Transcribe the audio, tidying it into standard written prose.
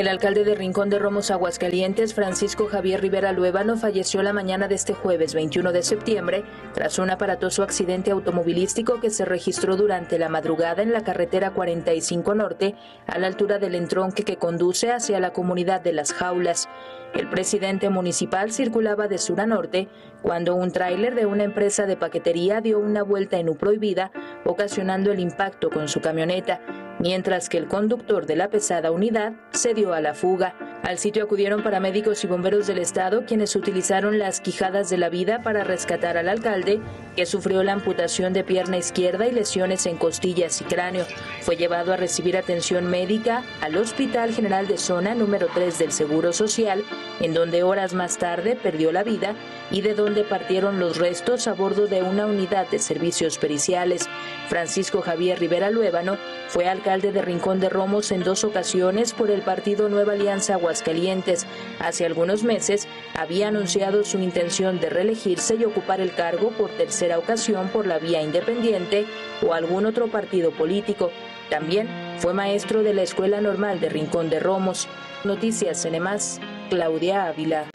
El alcalde de Rincón de Romos, Aguascalientes, Francisco Javier Rivera Luévano, falleció la mañana de este jueves 21 de septiembre tras un aparatoso accidente automovilístico que se registró durante la madrugada en la carretera 45 Norte, a la altura del entronque que conduce hacia la comunidad de Las Jaulas. El presidente municipal circulaba de sur a norte cuando un tráiler de una empresa de paquetería dio una vuelta en U prohibida, ocasionando el impacto con su camioneta, mientras que el conductor de la pesada unidad se dio a la fuga. Al sitio acudieron paramédicos y bomberos del estado, quienes utilizaron las quijadas de la vida para rescatar al alcalde, que sufrió la amputación de pierna izquierda y lesiones en costillas y cráneo. Fue llevado a recibir atención médica al Hospital General de Zona número 3 del Seguro Social, en donde horas más tarde perdió la vida y de donde partieron los restos a bordo de una unidad de servicios periciales. Francisco Javier Rivera Luévano fue alcalde de Rincón de Romos en dos ocasiones por el partido Nueva Alianza Aguascalientes. Hace algunos meses había anunciado su intención de reelegirse y ocupar el cargo por tercera ocasión por la vía independiente o algún otro partido político. También fue maestro de la Escuela Normal de Rincón de Romos. Noticias NMás, Claudia Ávila.